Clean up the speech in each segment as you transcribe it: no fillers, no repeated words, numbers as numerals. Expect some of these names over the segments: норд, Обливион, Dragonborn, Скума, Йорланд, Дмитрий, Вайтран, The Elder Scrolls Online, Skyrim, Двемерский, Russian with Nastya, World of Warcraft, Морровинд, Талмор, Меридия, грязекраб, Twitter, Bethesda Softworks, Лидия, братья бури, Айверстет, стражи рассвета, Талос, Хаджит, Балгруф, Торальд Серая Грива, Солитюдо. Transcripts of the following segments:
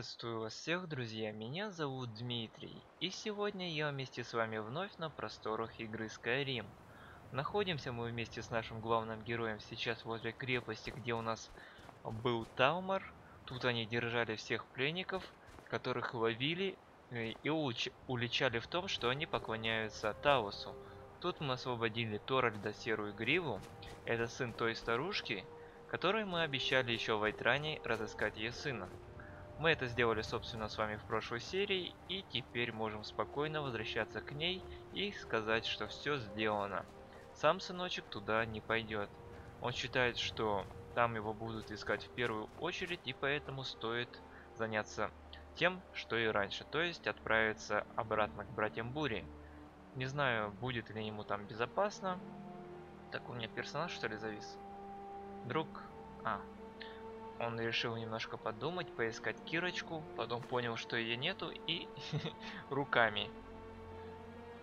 Приветствую вас всех, друзья, меня зовут Дмитрий, и сегодня я вместе с вами вновь на просторах игры Skyrim. Находимся мы вместе с нашим главным героем сейчас возле крепости, где у нас был Талмор. Тут они держали всех пленников, которых ловили и уличали в том, что они поклоняются Талосу. Тут мы освободили Торальда Серую Гриву, это сын той старушки, которой мы обещали еще в Вайтране разыскать ее сына. Мы это сделали, собственно, с вами в прошлой серии, и теперь можем спокойно возвращаться к ней и сказать, что все сделано. Сам сыночек туда не пойдет. Он считает, что там его будут искать в первую очередь, и поэтому стоит заняться тем, что и раньше, то есть отправиться обратно к братьям Бури. Не знаю, будет ли ему там безопасно. Так, у меня персонаж, что ли, завис? Друг... Он решил немножко подумать, поискать Кирочку, потом понял, что ее нету, и руками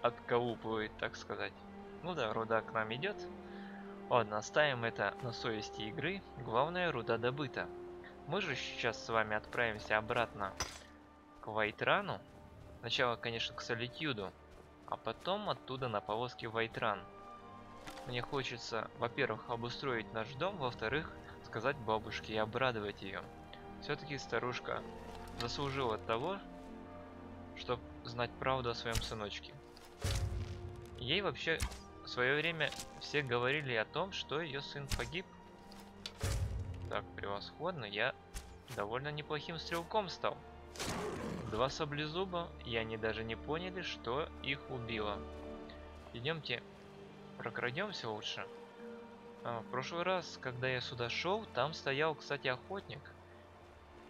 отколупывает, так сказать. Ну да, руда к нам идет. Ладно, оставим это на совести игры. Главное, руда добыта. Мы же сейчас с вами отправимся обратно к Вайтрану. Сначала, конечно, к Солитюду, а потом оттуда на повозке Вайтран. Мне хочется, во-первых, обустроить наш дом, во-вторых, сказать бабушке и обрадовать ее. Все-таки старушка заслужила того, чтобы знать правду о своем сыночке. Ей вообще в свое время все говорили о том, что ее сын погиб. Так, превосходно, я довольно неплохим стрелком стал. Два саблезуба, и они даже не поняли, что их убило. Идемте, прокрадемся лучше. В прошлый раз, когда я сюда шел, там стоял, кстати, охотник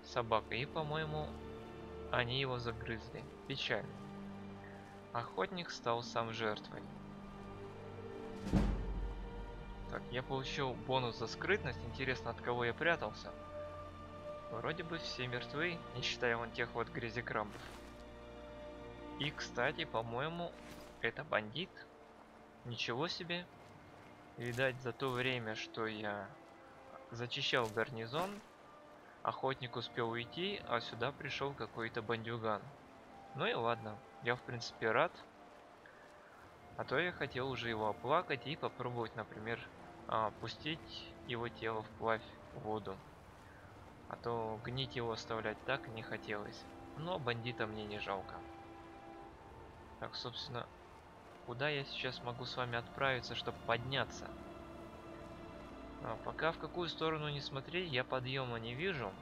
с собакой, и, по-моему, они его загрызли. Печально. Охотник стал сам жертвой. Так, я получил бонус за скрытность. Интересно, от кого я прятался? Вроде бы все мертвы, не считая вон тех вот грязекрамбов. И, кстати, по-моему, это бандит. Ничего себе. Видать, за то время, что я зачищал гарнизон, охотник успел уйти, а сюда пришел какой-то бандюган. Ну и ладно, я в принципе рад. А то я хотел уже его оплакать и попробовать, например, пустить его тело вплавь в воду. А то гнить его оставлять так не хотелось. Но бандита мне не жалко. Так, собственно... Куда я сейчас могу с вами отправиться, чтобы подняться? А пока в какую сторону не смотри, я подъема не вижу.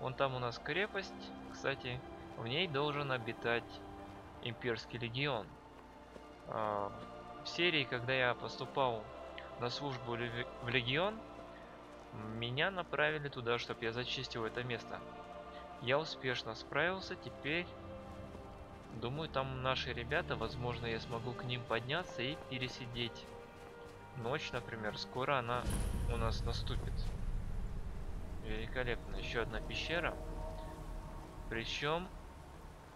Вон там у нас крепость, кстати, в ней должен обитать имперский легион. В серии, когда я поступал на службу в легион, меня направили туда, чтобы я зачистил это место. Я успешно справился, теперь... Думаю, там наши ребята, возможно, я смогу к ним подняться и пересидеть. Ночь, например, скоро она у нас наступит. Великолепно, еще одна пещера. Причем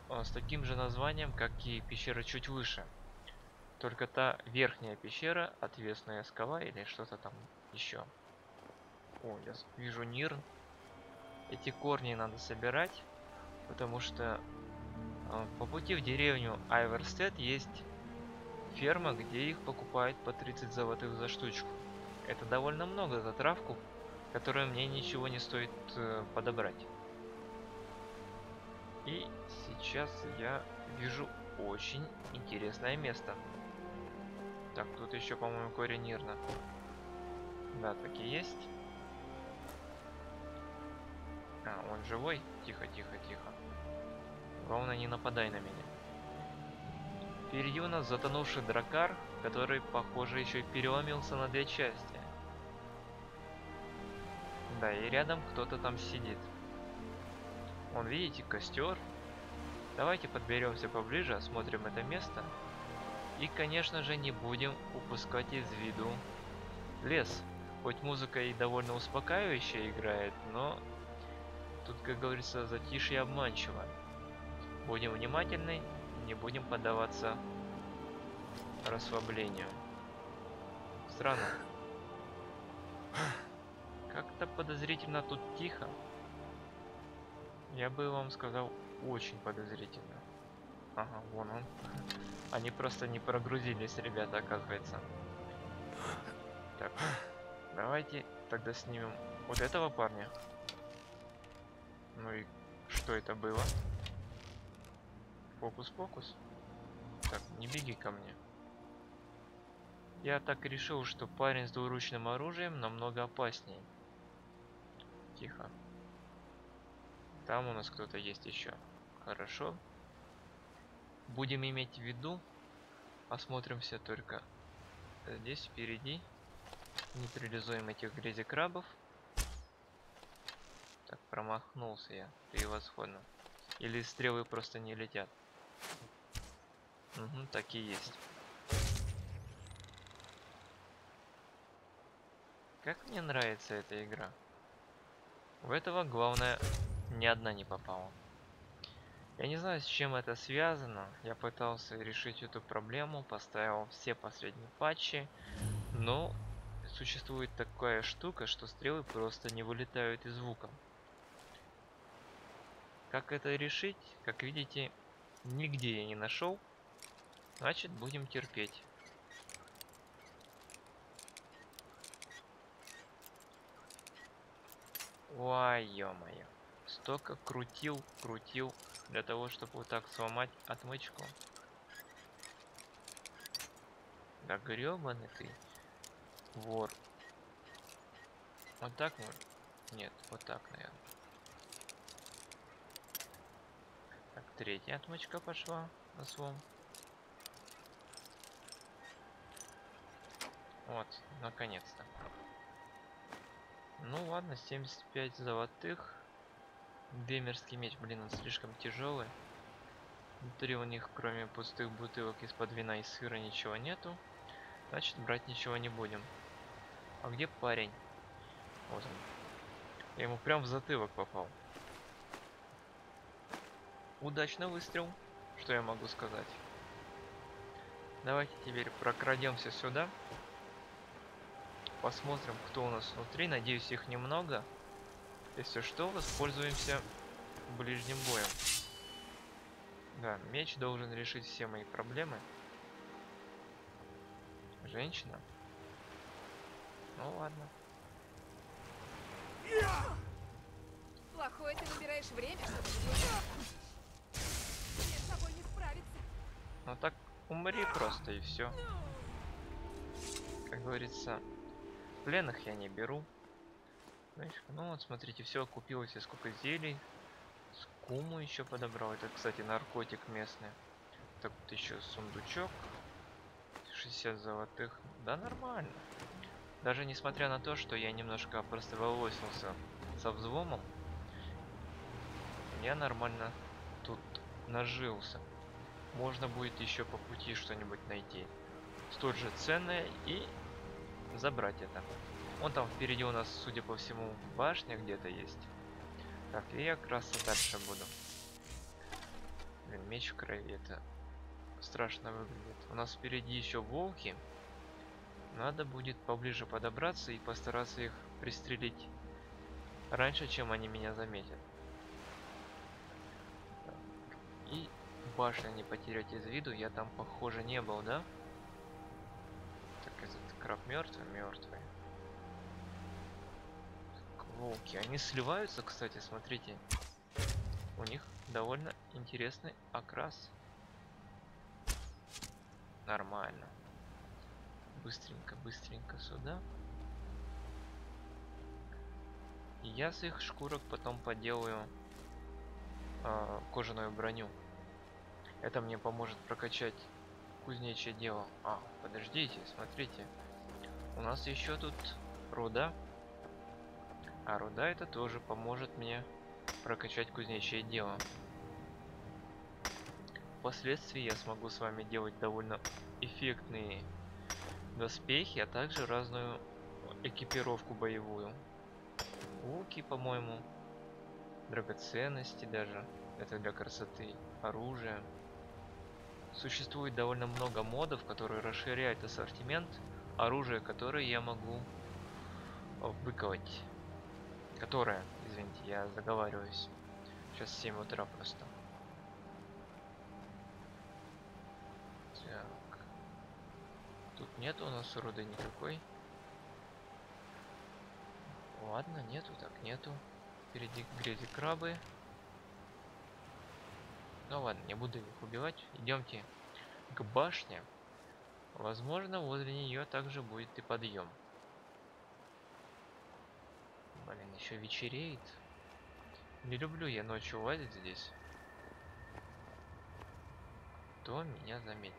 с таким же названием, как и пещера чуть выше. Только та верхняя пещера, отвесная скала или что-то там еще. О, я вижу Нир. Эти корни надо собирать, потому что... По пути в деревню Айверстет есть ферма, где их покупают по 30 золотых за штучку. Это довольно много за травку, которую мне ничего не стоит подобрать. И сейчас я вижу очень интересное место. Так, тут еще, по-моему, корень ирна. Да, так и есть. А, он живой? Тихо, тихо, тихо. Главное, не нападай на меня. Впереди у нас затонувший дракар, который, похоже, еще и переломился на две части. Да, и рядом кто-то там сидит. Вон, видите, костер. Давайте подберемся поближе, осмотрим это место. И, конечно же, не будем упускать из виду лес. Хоть музыка и довольно успокаивающая играет, но тут, как говорится, затишье обманчиво. Будем внимательны, не будем поддаваться расслаблению. Странно. Как-то подозрительно тут тихо. Я бы вам сказал, очень подозрительно. Ага, вон он. Они просто не прогрузились, ребята, оказывается. Так, давайте тогда снимем вот этого парня. Ну и что это было? Фокус-фокус. Так, не беги ко мне. Я так решил, что парень с двуручным оружием намного опаснее. Тихо. Там у нас кто-то есть еще. Хорошо. Будем иметь в виду. Осмотримся только здесь, впереди. Нейтрализуем этих грязи-крабов. Так, промахнулся я. Превосходно. Или стрелы просто не летят. Угу, так и есть. Как мне нравится эта игра. В этого, главное, ни одна не попала. Я не знаю, с чем это связано. Я пытался решить эту проблему, поставил все последние патчи, но существует такая штука, что стрелы просто не вылетают из лука. Как это решить? Как видите, нигде я не нашел. Значит, будем терпеть. Ой, ё-моё. Столько крутил, для того, чтобы вот так сломать отмычку. Да грёбаный ты, вор. Вот так можно? Нет, вот так, наверное. Так, третья отмычка пошла на слом. Вот, наконец-то. Ну ладно, 75 золотых. Двемерский меч, блин, он слишком тяжелый. Внутри у них, кроме пустых бутылок из-под вина и сыра, ничего нету. Значит, брать ничего не будем. А где парень? Вот он. Я ему прям в затылок попал. Удачно выстрел. Что я могу сказать? Давайте теперь прокрадемся сюда. Посмотрим, кто у нас внутри. Надеюсь, их немного. Если что, воспользуемся ближним боем. Да, меч должен решить все мои проблемы. Женщина? Ну ладно. Плохое ты выбираешь время, мне с тобой не справиться. Ну так умри просто и все. Как говорится, пленных я не беру. Ну вот, смотрите, все окупилось, и сколько зелий. Скуму еще подобрал. Это, кстати, наркотик местный. Так, вот еще сундучок. 60 золотых. Да, нормально. Даже несмотря на то, что я немножко простоволосился со взломом, я нормально тут нажился. Можно будет еще по пути что-нибудь найти. Столь же ценное и забрать это. Вон там впереди у нас, судя по всему, башня где-то есть. Так, и я как раз дальше буду. Блин, меч в крови, это страшно выглядит. У нас впереди еще волки. Надо будет поближе подобраться и постараться их пристрелить раньше, чем они меня заметят. И башню не потерять из виду. Я там, похоже, не был, да? Так, этот краб мертвый. Волки, они сливаются, кстати, смотрите. У них довольно интересный окрас. Нормально. Быстренько сюда. И я с их шкурок потом поделаю кожаную броню. Это мне поможет прокачать кузнечье дело. А, подождите, смотрите. У нас еще тут руда. А руда это тоже поможет мне прокачать кузнечье дело. Впоследствии я смогу с вами делать довольно эффектные доспехи, а также разную экипировку боевую. Луки, по-моему, драгоценности даже. Это для красоты. Оружие. Существует довольно много модов, которые расширяют ассортимент оружия, которое я могу выковать. Которая, извините, я заговариваюсь. Сейчас 7 утра просто. Так. Тут нет у нас руды никакой. Ладно, нету, так нету. Впереди грязи крабы. Ну ладно, не буду их убивать. Идемте к башне. Возможно, возле нее также будет и подъем. Блин, еще вечереет. Не люблю я ночью лазить здесь. Кто меня заметил?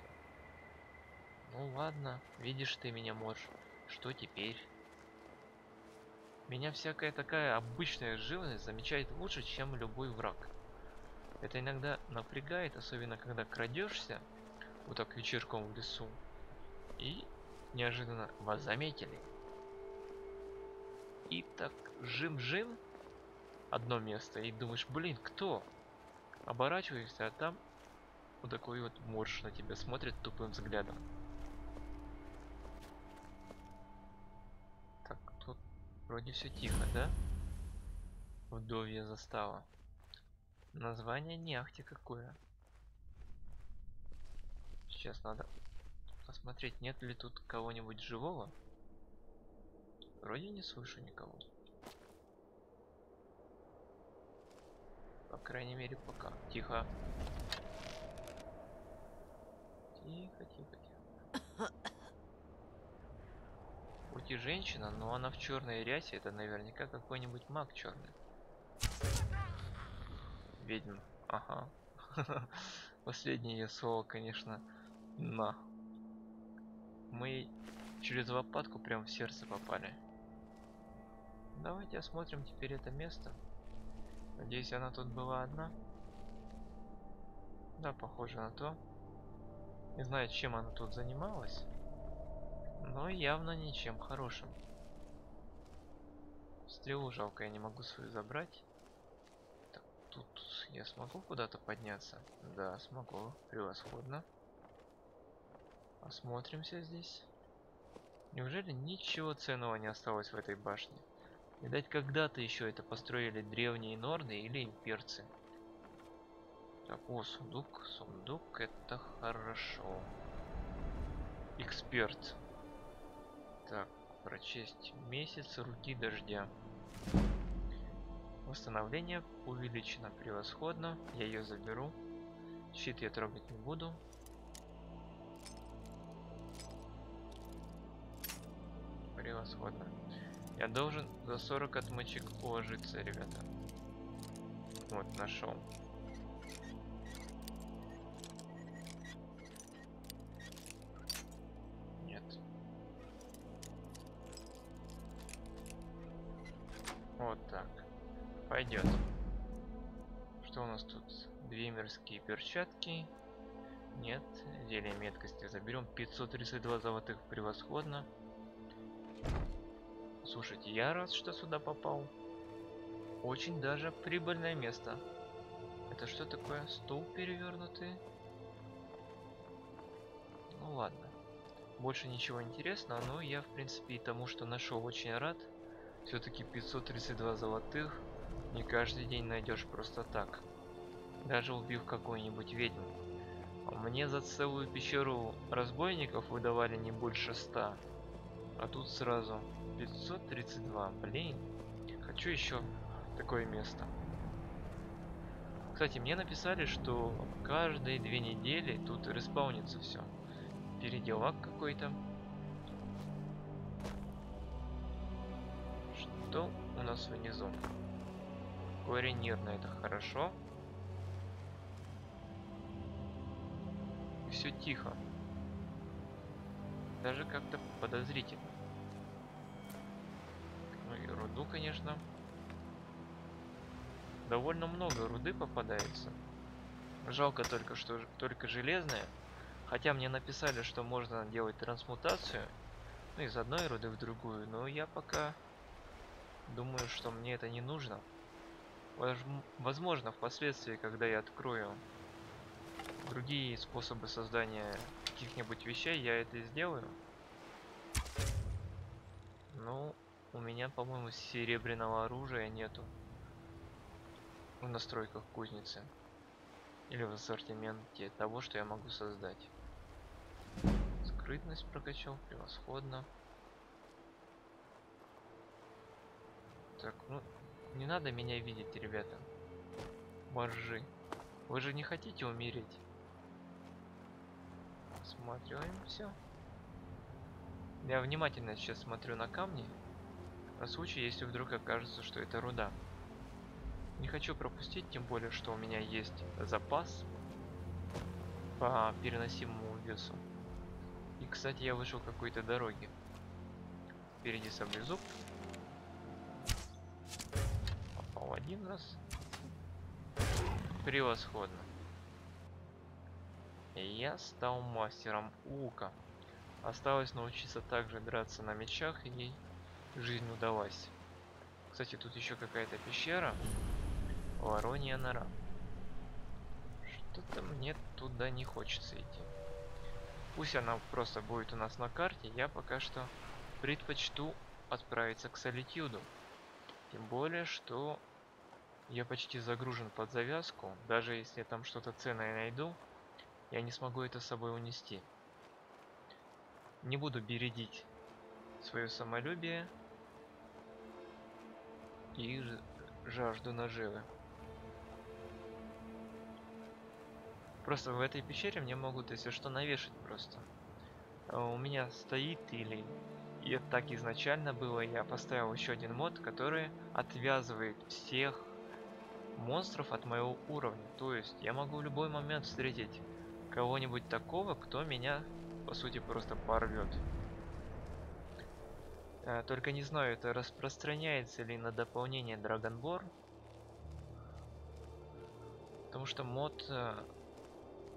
Ну ладно, видишь ты меня, можешь. Что теперь? Меня всякая такая обычная живность замечает лучше, чем любой враг. Это иногда напрягает, особенно когда крадешься вот так вечерком в лесу. И неожиданно вас заметили. И так жим-жим одно место, и думаешь, блин, кто? Оборачиваешься, а там вот такой вот морж на тебя смотрит тупым взглядом. Так, тут вроде все тихо, да? Вдовья застава. Название не ахти какое. Сейчас надо посмотреть, нет ли тут кого-нибудь живого. Вроде не слышу никого. По крайней мере, пока. Тихо. Тихо, тихо, тихо. Хоть и женщина, но она в черной рясе. Это наверняка какой-нибудь маг черный. Ведьма. Ага. Последнее ее слово, конечно, на. Мы через лопатку прям в сердце попали. Давайте осмотрим теперь это место. Надеюсь, она тут была одна. Да, похоже на то. Не знаю, чем она тут занималась, но явно ничем хорошим. Стрелу жалко, я не могу свою забрать. Так, тут я смогу куда-то подняться? Да, смогу. Превосходно. Осмотримся здесь. Неужели ничего ценного не осталось в этой башне? Видать, когда-то еще это построили древние норды или имперцы. Так, о, сундук, сундук, это хорошо. Эксперт. Так, прочесть месяц руки дождя. Восстановление увеличено, превосходно. Я ее заберу. Щит я трогать не буду. Превосходно. Я должен за 40 отмычек уложиться, ребята. Вот, нашел. Нет. Вот так. Пойдет. Что у нас тут? Двемерские перчатки. Нет. Зелье меткости заберем. 532 золотых. Превосходно. Слушайте, я рад, что сюда попал. Очень даже прибыльное место. Это что такое? Стол перевернутый? Ну ладно. Больше ничего интересного, но я, в принципе, и тому, что нашел, очень рад. Все-таки 532 золотых не каждый день найдешь просто так. Даже убив какую-нибудь ведьму. Мне за целую пещеру разбойников выдавали не больше 100. А тут сразу 532, блин. Хочу еще такое место. Кстати, мне написали, что каждые 2 недели тут респаунится все. Переделак какой-то. Что у нас внизу? Корень нервный, это хорошо. Все тихо. Даже как-то подозрительно. Ну и руду, конечно. Довольно много руды попадается. Жалко только, что только железные. Хотя мне написали, что можно делать трансмутацию. Ну, из одной руды в другую. Но я пока думаю, что мне это не нужно. Возможно, впоследствии, когда я открою другие способы создания каких-нибудь вещей, я это сделаю. Ну, у меня, по-моему, серебряного оружия нету. в настройках кузницы или в ассортименте того, что я могу создать. Скрытность прокачал, превосходно. Так, ну, не надо меня видеть, ребята. Боржи. Вы же не хотите умереть? Смотрим. Я внимательно сейчас смотрю на камни. На случай, если вдруг окажется, что это руда. Не хочу пропустить, тем более, что у меня есть запас по переносимому весу. И, кстати, я вышел какой-то дороги. Впереди саблезуб. Попал один раз. Превосходно. Я стал мастером лука. Осталось научиться также драться на мечах, и ей жизнь удалась. Кстати, тут еще какая-то пещера. Воронья нора. Что-то мне туда не хочется идти. Пусть она просто будет у нас на карте. Я пока что предпочту отправиться к Солитюду. Тем более, что я почти загружен под завязку. Даже если я там что-то ценное найду, я не смогу это с собой унести. Не буду бередить свое самолюбие и жажду наживы. Просто в этой пещере мне могут, если что, навешать просто. У меня стоит, или и так изначально было, я поставил еще один мод, который отвязывает всех монстров от моего уровня. То есть я могу в любой момент встретить кого-нибудь такого, кто меня, по сути, просто порвет. Только не знаю, это распространяется ли на дополнение Dragonborn. Потому что мод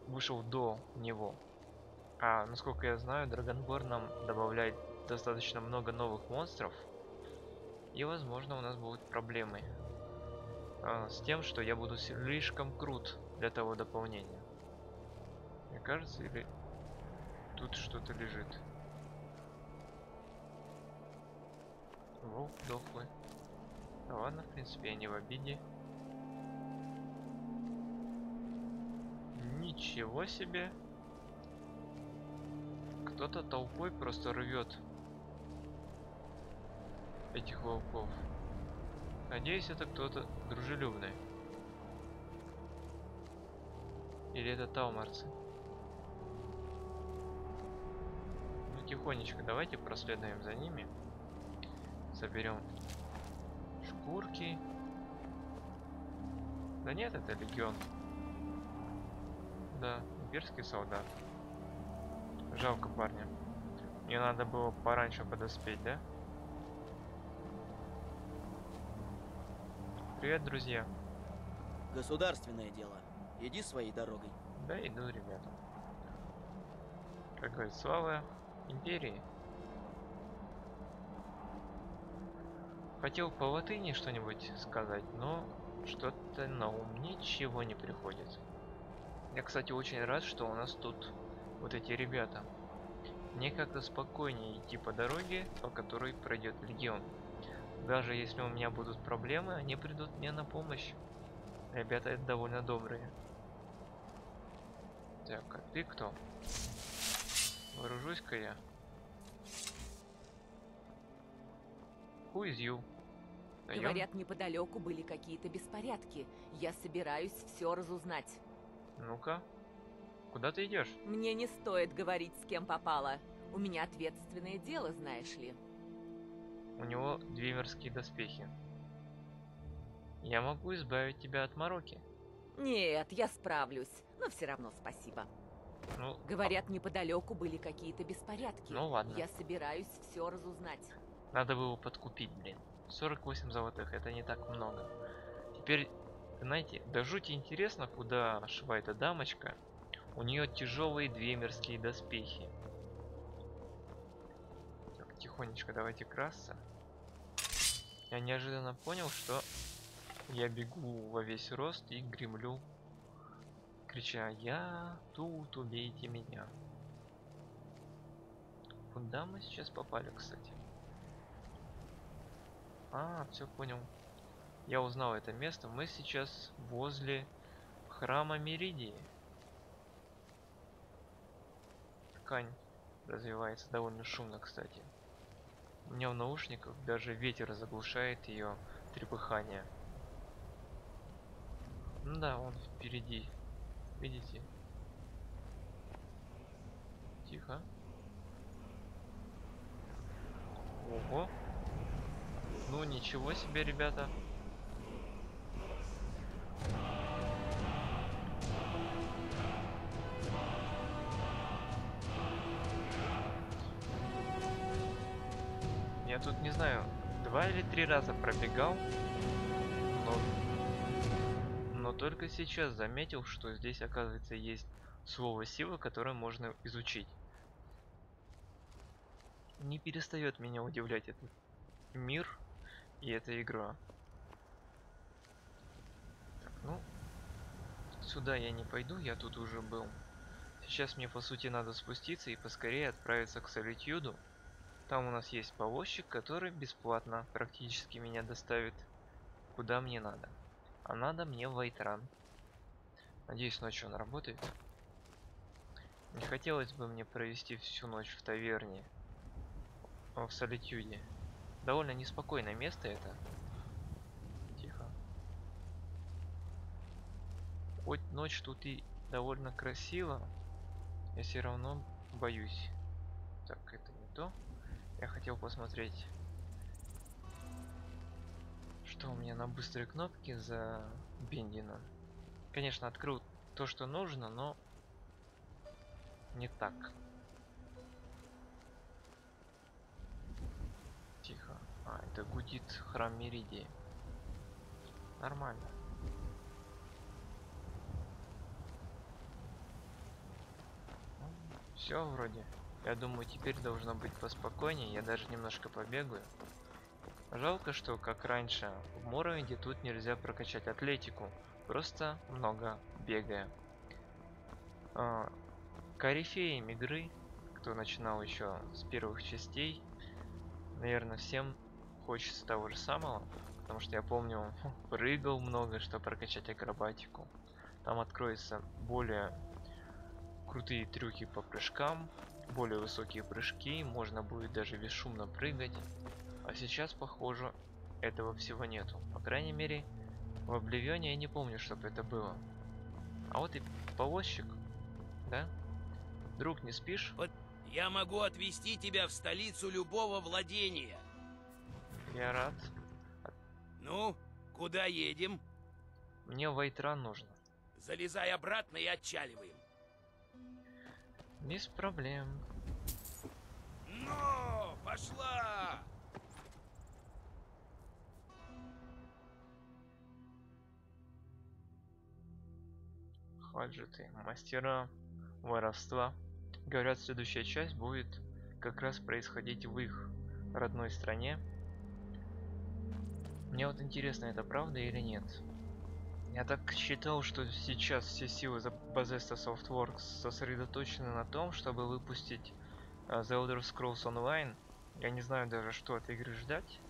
вышел до него. А насколько я знаю, Dragonborn нам добавляет достаточно много новых монстров. И возможно, у нас будут проблемы с тем, что я буду слишком крут для того дополнения. Мне кажется, или тут что-то лежит. Волк дохлый. Ну ладно, в принципе, я не в обиде. Ничего себе. Кто-то толпой просто рвет этих волков. Надеюсь, это кто-то дружелюбный. Или это талморцы. Ну, тихонечко давайте проследуем за ними. Соберем шкурки. Да нет, это легион. Да, имперский солдат. Жалко парня. Мне надо было пораньше подоспеть, да? Привет, друзья. Государственное дело. Иди своей дорогой. Да иду, ребята. Какая слава империи. Хотел по латыни что-нибудь сказать, но что-то на ум ничего не приходит. Я, кстати, очень рад, что у нас тут вот эти ребята. Мне как-то спокойнее идти по дороге, по которой пройдет легион. Даже если у меня будут проблемы, они придут мне на помощь. Ребята это довольно добрые. Так, а ты кто? Вооружусь-ка я. Хуизью. Говорят, неподалеку были какие-то беспорядки. Я собираюсь все разузнать. Ну-ка, куда ты идешь? Мне не стоит говорить, с кем попало. У меня ответственное дело, знаешь ли. У него двемерские доспехи. Я могу избавить тебя от мороки. Нет, я справлюсь, но все равно спасибо. Ну, говорят, неподалеку были какие-то беспорядки. Ну ладно. Я собираюсь все разузнать. Надо было подкупить, блин. 48 золотых, это не так много. Теперь, знаете, да жути интересно, куда шла эта дамочка. У нее тяжелые двемерские доспехи. Так, тихонечко давайте красться. Я неожиданно понял, что я бегу во весь рост и гремлю, крича: «Я тут, убейте меня!» Куда мы сейчас попали, кстати? А, все понял. Я узнал это место. Мы сейчас возле храма Меридии. Ткань развивается довольно шумно, кстати. У меня в наушниках даже ветер заглушает ее трепыхание. Да, он впереди. Видите? Тихо. Ого. Ну ничего себе, ребята. Я тут не знаю, 2 или 3 раза пробегал, но только сейчас заметил, что здесь, оказывается, есть слово силы, которое можно изучить. Не перестает меня удивлять этот мир и эта игра. Так, ну, сюда я не пойду, я тут уже был. Сейчас мне, по сути, надо спуститься и поскорее отправиться к Солитюду. Там у нас есть повозчик, который бесплатно практически меня доставит куда мне надо. А надо мне в Вайтран. Надеюсь, ночью он работает. Не хотелось бы мне провести всю ночь в таверне. В Солитюде. Довольно неспокойное место это. Тихо. Хоть ночь тут и довольно красиво, я все равно боюсь. Так, это не то. Я хотел посмотреть, что у меня на быстрой кнопке за бендина. Конечно, открыл то, что нужно, но не так. Тихо. А, это гудит храм Меридии. Нормально. Все вроде. Я думаю, теперь должно быть поспокойнее. Я даже немножко побегаю. Жалко, что, как раньше, в Морровинде тут нельзя прокачать атлетику. Просто много бегая. Корифеем игры, кто начинал еще с первых частей, наверное, всем хочется того же самого, потому что я помню, прыгал много, чтобы прокачать акробатику. Там откроются более крутые трюки по прыжкам, более высокие прыжки, можно будет даже бесшумно прыгать. А сейчас, похоже, этого всего нету. По крайней мере, в Обливионе я не помню, чтобы это было. А вот и повозчик, да? Друг, не спишь? Вот я могу отвезти тебя в столицу любого владения. Я рад. Ну, куда едем? Мне Вайтран нужно. Залезай обратно и отчаливаем. Без проблем. Ну, пошла! Хаджеты, мастера воровства. Говорят, следующая часть будет как раз происходить в их родной стране. Мне вот интересно, это правда или нет. Я так считал, что сейчас все силы за Bethesda Softworks сосредоточены на том, чтобы выпустить The Elder Scrolls Online. Я не знаю даже, что от игры ждать.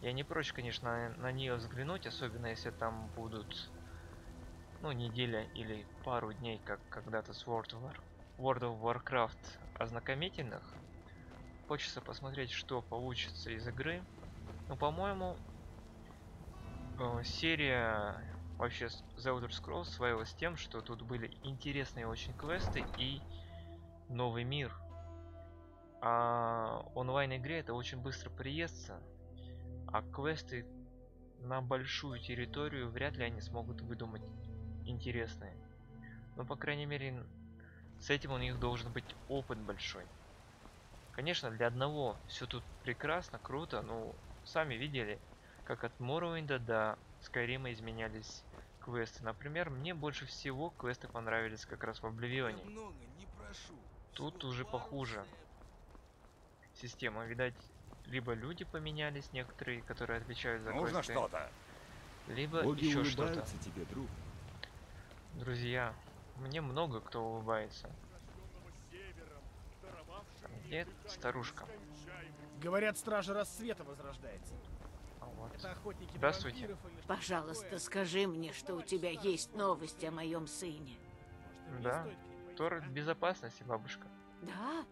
Я не прочь, конечно, на нее взглянуть, особенно если там будут, ну, неделя или пару дней, как когда-то с World of Warcraft ознакомительных. Хочется посмотреть, что получится из игры. Но, по-моему, серия вообще The Elder Scrolls славилась тем, что тут были интересные очень квесты и новый мир. А онлайн-игре это очень быстро приестся, а квесты на большую территорию вряд ли они смогут выдумать интересные. Но, по крайней мере, с этим у них должен быть опыт большой. Конечно, для одного все тут прекрасно, круто, но сами видели, как от Морровинда до Skyrim изменялись квесты. Например, мне больше всего квесты понравились как раз в Обливионе. Тут уже похуже. Система, видать, либо люди поменялись, некоторые, которые отвечают за квесты. Нужно что-то. Либо боги еще что-то. Тебе, друг. Друзья. Мне много кто улыбается. Где старушка? Говорят, стражи рассвета возрождается. А Здравствуйте. Пожалуйста, скажи мне, что у тебя есть новости о моем сыне. Да, Торальд в безопасности, бабушка. Да?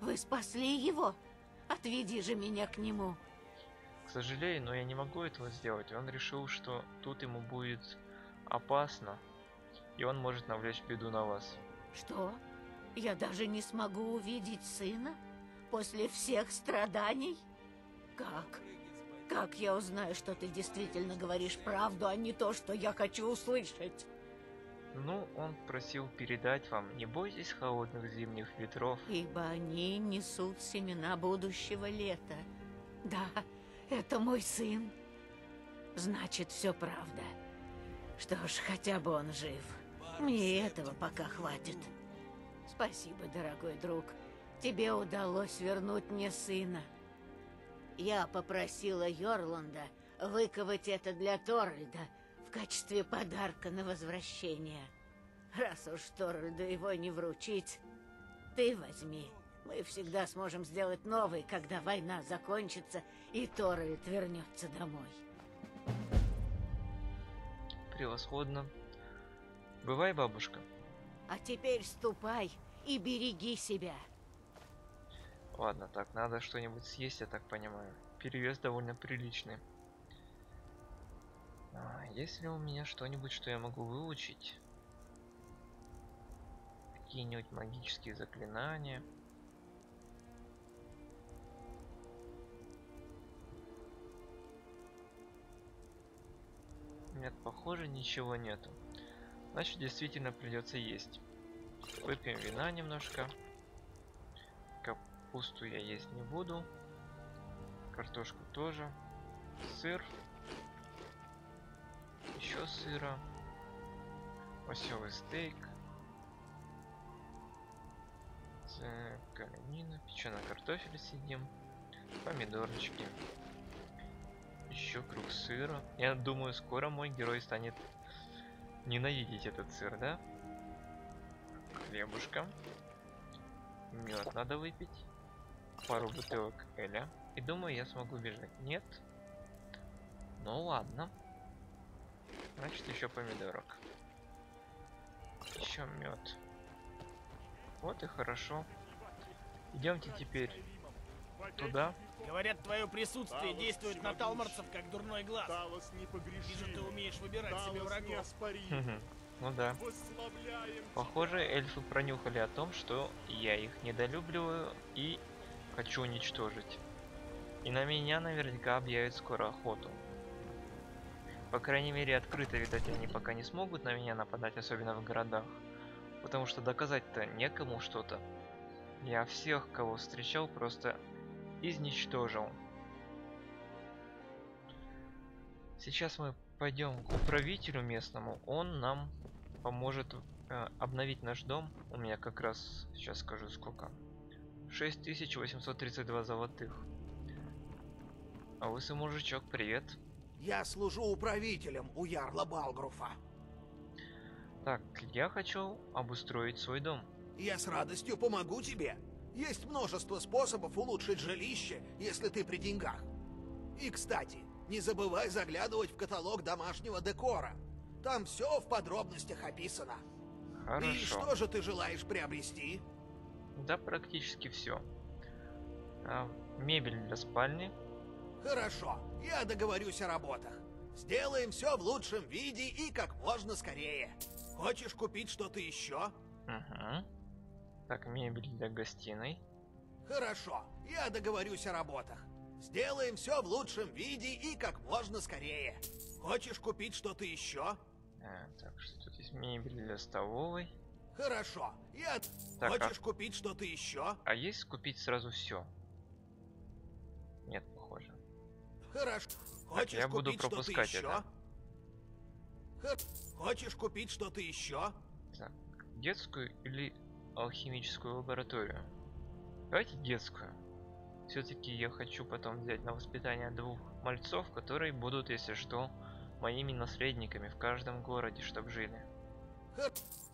Вы спасли его? Отведи же меня к нему. К сожалению, но я не могу этого сделать. Он решил, что тут ему будет опасно, и он может навлечь беду на вас. Что? Я даже не смогу увидеть сына? После всех страданий? Как? Как я узнаю, что ты действительно говоришь правду, а не то, что я хочу услышать? Ну, он просил передать вам, не бойтесь холодных зимних ветров. Ибо они несут семена будущего лета. Да, это мой сын. Значит, все правда. Что ж, хотя бы он жив. Мне этого пока хватит. Спасибо, дорогой друг. Тебе удалось вернуть мне сына. Я попросила Йорланда выковать это для Торальда в качестве подарка на возвращение. Раз уж Торальду его не вручить, ты возьми. Мы всегда сможем сделать новый, когда война закончится и Торальд вернется домой. Превосходно. Бывай, бабушка. А теперь ступай и береги себя. Ладно, так, надо что-нибудь съесть, я так понимаю. Перевес довольно приличный. А, есть ли у меня что-нибудь, что я могу выучить? Какие-нибудь магические заклинания. Нет, похоже, ничего нету. Значит, действительно придется есть. Выпьем вина немножко. Капусту я есть не буду. Картошку тоже. Сыр. Еще сыра. Осёвый стейк. Конина. Печеный картофель съедим. Помидорочки. Еще круг сыра. Я думаю, скоро мой герой станет ненавидеть этот сыр, да? Хлебушка. Мед надо выпить. Пару бутылок эля. И думаю, я смогу бежать. Нет. Ну ладно. Значит, еще помидорок. Еще мед. Вот и хорошо. Идемте теперь туда. Говорят, твое присутствие действует на талморцев как дурной глаз. Вижу, ты умеешь выбирать себе врагов. Ну да. Похоже, эльфы пронюхали о том, что я их недолюбливаю и хочу уничтожить. И на меня наверняка объявят скоро охоту. По крайней мере, открыто, видать, они пока не смогут на меня нападать, особенно в городах. Потому что доказать-то некому что-то. Я всех, кого встречал, просто изничтожил. Сейчас мы пойдем к управителю местному. Он нам поможет обновить наш дом. У меня как раз, сейчас скажу сколько. 6832 золотых. А лысый мужичок, привет. Я служу управителем у ярла Балгруфа. Так, я хочу обустроить свой дом. Я с радостью помогу тебе. Есть множество способов улучшить жилище, если ты при деньгах. И, кстати, не забывай заглядывать в каталог домашнего декора. Там все в подробностях описано. Хорошо. И что же ты желаешь приобрести? Да практически все. Мебель для спальни. Хорошо, я договорюсь о работах. Сделаем все в лучшем виде и как можно скорее. Хочешь купить что-то еще? Угу. Так, мебель для гостиной. Хорошо, я договорюсь о работах. Сделаем все в лучшем виде и как можно скорее. Хочешь купить что-то еще? Так, что тут есть мебель для столовой. Хорошо, я... Так, хочешь купить что-то еще? А есть купить сразу все? Нет, похоже. Хорошо. Хочешь так, я буду пропускать это. Хочешь купить что-то еще? Так, детскую или алхимическую лабораторию? Давайте детскую. Все-таки я хочу потом взять на воспитание двух мальцов, которые будут, если что, моими наследниками в каждом городе, чтоб жили.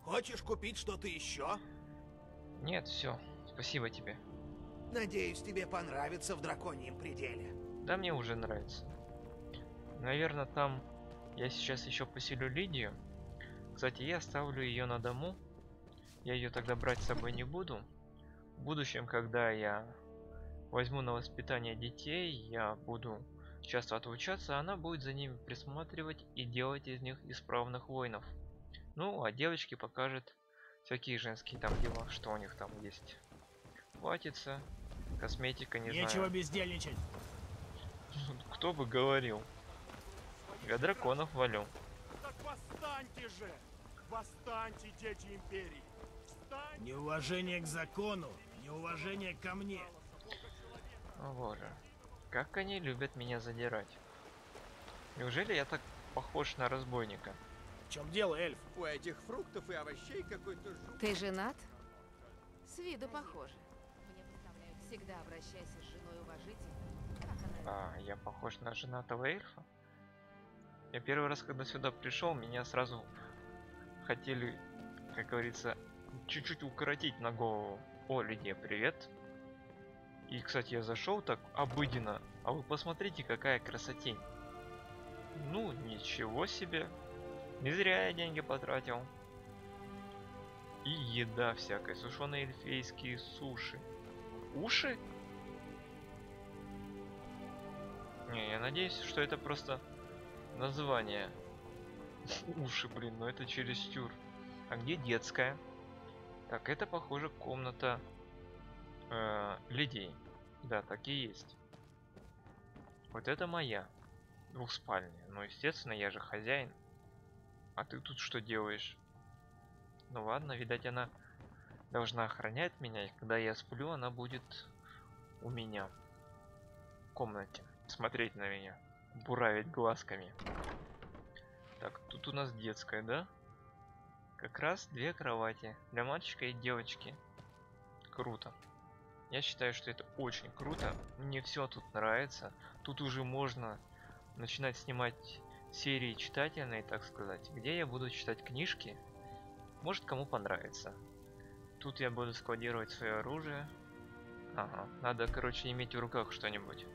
Хочешь купить что-то еще? Нет, все. Спасибо тебе. Надеюсь, тебе понравится в драконьем пределе. Да, мне уже нравится. Наверное, там я сейчас еще поселю Лидию. Кстати, я оставлю ее на дому. Я ее тогда брать с собой не буду. В будущем, когда я возьму на воспитание детей, я буду часто отлучаться, а она будет за ними присматривать и делать из них исправных воинов. Ну, а девочки покажет всякие женские там дела, что у них там есть. Платьица, косметика, не знаю. Нечего бездельничать. Кто бы говорил. Я драконов валю. Так восстаньте же! Восстаньте, дети империи! Встаньте! Неуважение к закону, неуважение ко мне. О боже, как они любят меня задирать. Неужели я так похож на разбойника? В чем дело, эльф? У этих фруктов и овощей какой-то... Ты женат? С виду похож. Мне представляют, всегда обращайся с женой уважительно. Как она... А, я похож на женатого эльфа? Я первый раз, когда сюда пришел, меня сразу хотели, как говорится, чуть-чуть укоротить на голову. О, Лидия, привет. И, кстати, я зашел так обыденно. А вы посмотрите, какая красотень. Ну, ничего себе. Не зря я деньги потратил. И еда всякая. Сушеные эльфейские суши. Уши? Не, я надеюсь, что это просто название. Уши, блин, но это чересчур. А где детская? Так, это, похоже, комната... Лидии. Да, так и есть. Вот это моя. Двухспальная. Ну, естественно, я же хозяин. А ты тут что делаешь? Ну ладно, видать, она должна охранять меня. И когда я сплю, она будет у меня. В комнате. Смотреть на меня. Буравить глазками. Так, тут у нас детская, да? Как раз две кровати. Для мальчика и девочки. Круто. Я считаю, что это очень круто. Мне все тут нравится. Тут уже можно начинать снимать серии читательные, так сказать. Где я буду читать книжки. Может, кому понравится. Тут я буду складировать свое оружие. Ага. Надо, короче, иметь в руках что-нибудь.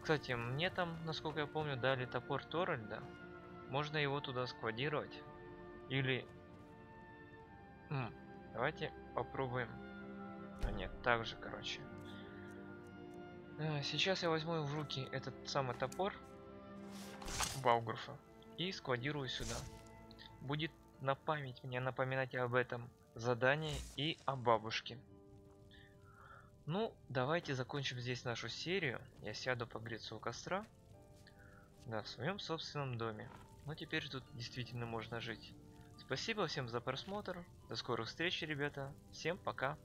Кстати, мне там, насколько я помню, дали топор Торальда. Можно его туда складировать. Или... Давайте попробуем... А нет, так же, короче. Сейчас я возьму в руки этот самый топор Балгруфа и складирую сюда. Будет на память мне напоминать об этом задании и о бабушке. Ну, давайте закончим здесь нашу серию. Я сяду погреться у костра. Да, в своем собственном доме. Но теперь тут действительно можно жить. Спасибо всем за просмотр. До скорых встреч, ребята. Всем пока.